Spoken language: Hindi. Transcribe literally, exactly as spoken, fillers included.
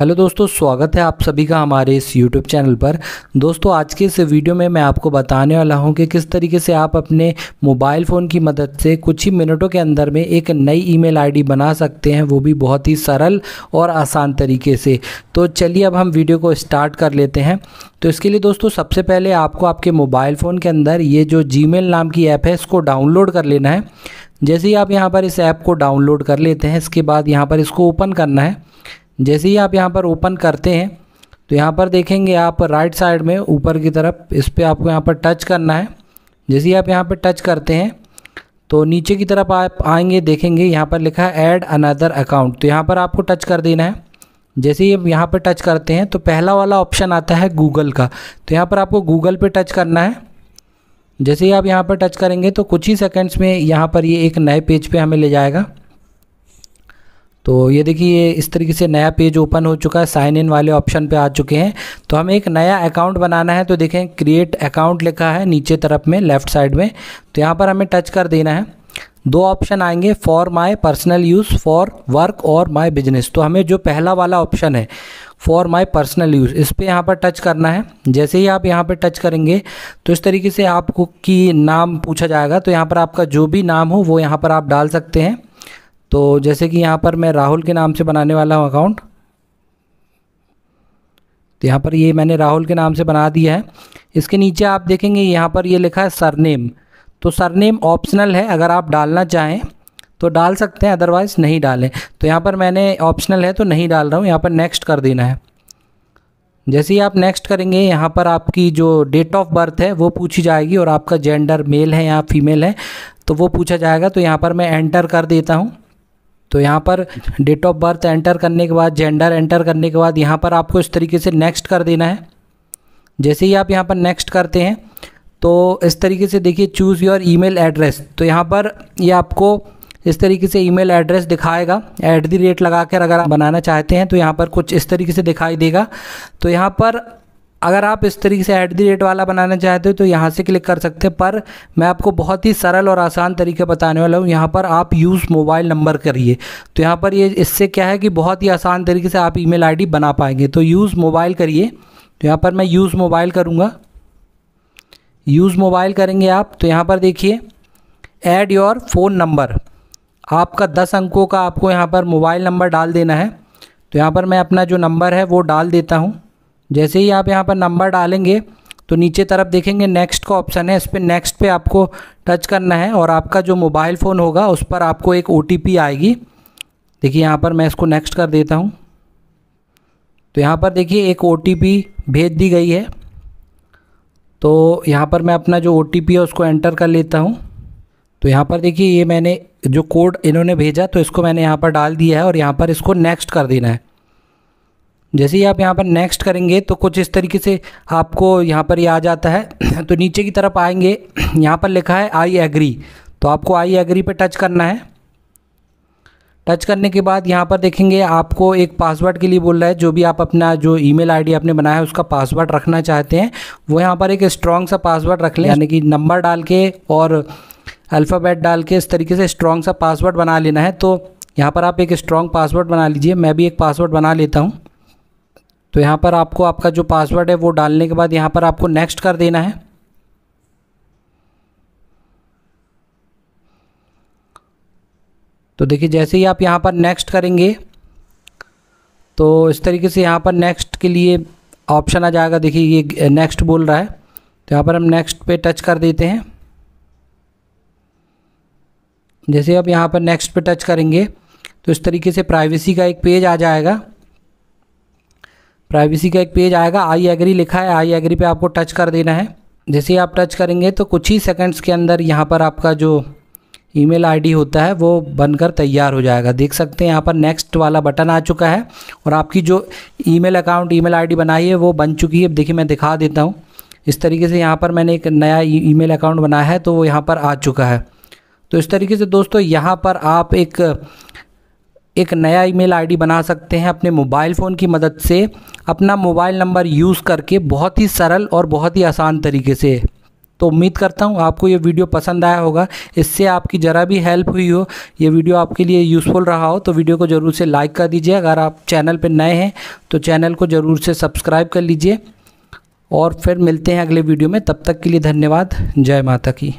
हेलो दोस्तों, स्वागत है आप सभी का हमारे इस यूट्यूब चैनल पर। दोस्तों आज के इस वीडियो में मैं आपको बताने वाला हूं कि किस तरीके से आप अपने मोबाइल फ़ोन की मदद से कुछ ही मिनटों के अंदर में एक नई ईमेल आईडी बना सकते हैं, वो भी बहुत ही सरल और आसान तरीके से। तो चलिए अब हम वीडियो को स्टार्ट कर लेते हैं। तो इसके लिए दोस्तों सबसे पहले आपको आपके मोबाइल फ़ोन के अंदर ये जो जीमेल नाम की ऐप है इसको डाउनलोड कर लेना है। जैसे ही आप यहाँ पर इस ऐप को डाउनलोड कर लेते हैं, इसके बाद यहाँ पर इसको ओपन करना है। जैसे ही आप यहाँ पर ओपन करते हैं तो यहाँ पर देखेंगे आप राइट साइड में ऊपर की तरफ, इस पर आपको यहाँ पर टच करना है। जैसे ही आप यहाँ पर टच करते हैं तो नीचे की तरफ आप आएंगे, देखेंगे यहाँ पर लिखा है ऐड अनदर अकाउंट, तो यहाँ पर आपको टच कर देना है। जैसे ही आप यहाँ पर टच करते हैं तो पहला वाला ऑप्शन आता है गूगल का, तो यहाँ पर आपको गूगल पर टच करना है। जैसे ही आप यहाँ पर टच करेंगे तो कुछ ही सेकेंड्स में यहाँ पर ये एक नए पेज पर हमें ले जाएगा। तो ये देखिए इस तरीके से नया पेज ओपन हो चुका है, साइन इन वाले ऑप्शन पे आ चुके हैं। तो हमें एक नया अकाउंट बनाना है, तो देखें क्रिएट अकाउंट लिखा है नीचे तरफ में लेफ़्ट साइड में, तो यहाँ पर हमें टच कर देना है। दो ऑप्शन आएंगे, for my personal use, for work और माय बिजनेस। तो हमें जो पहला वाला ऑप्शन है फॉर माय पर्सनल यूज़, इस पर यहाँ पर टच करना है। जैसे ही आप यहाँ पर टच करेंगे तो इस तरीके से आपको की नाम पूछा जाएगा, तो यहाँ पर आपका जो भी नाम हो वो यहाँ पर आप डाल सकते हैं। तो जैसे कि यहाँ पर मैं राहुल के नाम से बनाने वाला हूँ अकाउंट, तो यहाँ पर ये मैंने राहुल के नाम से बना दिया है। इसके नीचे आप देखेंगे यहाँ पर ये लिखा है सरनेम, तो सरनेम ऑप्शनल है, अगर आप डालना चाहें तो डाल सकते हैं, अदरवाइज़ नहीं डालें। तो यहाँ पर मैंने ऑप्शनल है तो नहीं डाल रहा हूँ, यहाँ पर नेक्स्ट कर देना है। जैसे ही आप नेक्स्ट करेंगे यहाँ पर आपकी जो डेट ऑफ बर्थ है वो पूछी जाएगी, और आपका जेंडर मेल है या फीमेल है तो वो पूछा जाएगा। तो यहाँ पर मैं एंटर कर देता हूँ। तो यहाँ पर डेट ऑफ बर्थ एंटर करने के बाद, जेंडर एंटर करने के बाद यहाँ पर आपको इस तरीके से नेक्स्ट कर देना है। जैसे ही आप यहाँ पर नेक्स्ट करते हैं तो इस तरीके से देखिए चूज़ योर ईमेल एड्रेस, तो यहाँ पर ये आपको इस तरीके से ईमेल एड्रेस दिखाएगा। एट दी रेट लगा कर अगर आप बनाना चाहते हैं तो यहाँ पर कुछ इस तरीके से दिखाई देगा। तो यहाँ पर अगर आप इस तरीके से ऐट दी रेट वाला बनाना चाहते हो तो यहाँ से क्लिक कर सकते हैं, पर मैं आपको बहुत ही सरल और आसान तरीके बताने वाला हूँ। यहाँ पर आप यूज़ मोबाइल नंबर करिए, तो यहाँ पर ये इससे क्या है कि बहुत ही आसान तरीके से आप ईमेल आईडी बना पाएंगे। तो यूज़ मोबाइल करिए, तो यहाँ पर मैं यूज़ मोबाइल करूँगा। यूज़ मोबाइल करेंगे आप तो यहाँ पर देखिए ऐड योर फ़ोन नंबर, आपका दस अंकों का आपको यहाँ पर मोबाइल नंबर डाल देना है। तो यहाँ पर मैं अपना जो नंबर है वो डाल देता हूँ। जैसे ही आप यहाँ पर नंबर डालेंगे तो नीचे तरफ देखेंगे नेक्स्ट का ऑप्शन है, इस पर नेक्स्ट पे आपको टच करना है, और आपका जो मोबाइल फ़ोन होगा उस पर आपको एक ओटीपी आएगी। देखिए यहाँ पर मैं इसको नेक्स्ट कर देता हूँ। तो यहाँ पर देखिए एक ओटीपी भेज दी गई है, तो यहाँ पर मैं अपना जो ओटीपी है उसको एंटर कर लेता हूँ। तो यहाँ पर देखिए ये मैंने जो कोड इन्होंने भेजा तो इसको मैंने यहाँ पर डाल दिया है, और यहाँ पर इसको नेक्स्ट कर देना है। जैसे ही आप यहाँ पर नेक्स्ट करेंगे तो कुछ इस तरीके से आपको यहाँ पर ये यह आ जाता है। तो नीचे की तरफ आएंगे, यहाँ पर लिखा है आई एग्री, तो आपको आई एग्री पे टच करना है। टच करने के बाद यहाँ पर देखेंगे आपको एक पासवर्ड के लिए बोल रहा है, जो भी आप अपना जो ईमेल आईडी आपने बनाया है उसका पासवर्ड रखना चाहते हैं वो यहाँ पर एक स्ट्रॉन्ग सा पासवर्ड रख लें, यानी कि नंबर डाल के और अल्फ़ाबेट डाल के इस तरीके से स्ट्रॉन्ग सा पासवर्ड बना लेना है। तो यहाँ पर आप एक स्ट्रॉन्ग पासवर्ड बना लीजिए, मैं भी एक पासवर्ड बना लेता हूँ। तो यहाँ पर आपको आपका जो पासवर्ड है वो डालने के बाद यहाँ पर आपको नेक्स्ट कर देना है। तो देखिए जैसे ही आप यहाँ पर नेक्स्ट करेंगे तो इस तरीके से यहाँ पर नेक्स्ट के लिए ऑप्शन आ जाएगा। देखिए ये नेक्स्ट बोल रहा है, तो यहाँ पर हम नेक्स्ट पे टच कर देते हैं। जैसे आप यहाँ पर नेक्स्ट पे टच करेंगे तो इस तरीके से प्राइवेसी का एक पेज आ जाएगा। प्राइवेसी का एक पेज आएगा, आई एग्री लिखा है, आई एग्री पे आपको टच कर देना है। जैसे ही आप टच करेंगे तो कुछ ही सेकंड्स के अंदर यहाँ पर आपका जो ईमेल आईडी होता है वो बनकर तैयार हो जाएगा। देख सकते हैं यहाँ पर नेक्स्ट वाला बटन आ चुका है, और आपकी जो ईमेल अकाउंट ईमेल आईडी बनाई है वो बन चुकी है। देखिए मैं दिखा देता हूँ, इस तरीके से यहाँ पर मैंने एक नया ईमेल अकाउंट बनाया है तो वो यहाँ पर आ चुका है। तो इस तरीके से दोस्तों यहाँ पर आप एक एक नया ईमेल आईडी बना सकते हैं अपने मोबाइल फ़ोन की मदद से, अपना मोबाइल नंबर यूज़ करके, बहुत ही सरल और बहुत ही आसान तरीके से। तो उम्मीद करता हूँ आपको ये वीडियो पसंद आया होगा, इससे आपकी ज़रा भी हेल्प हुई हो, ये वीडियो आपके लिए यूज़फुल रहा हो तो वीडियो को ज़रूर से लाइक कर दीजिए। अगर आप चैनल पर नए हैं तो चैनल को ज़रूर से सब्सक्राइब कर लीजिए और फिर मिलते हैं अगले वीडियो में। तब तक के लिए धन्यवाद। जय माता की।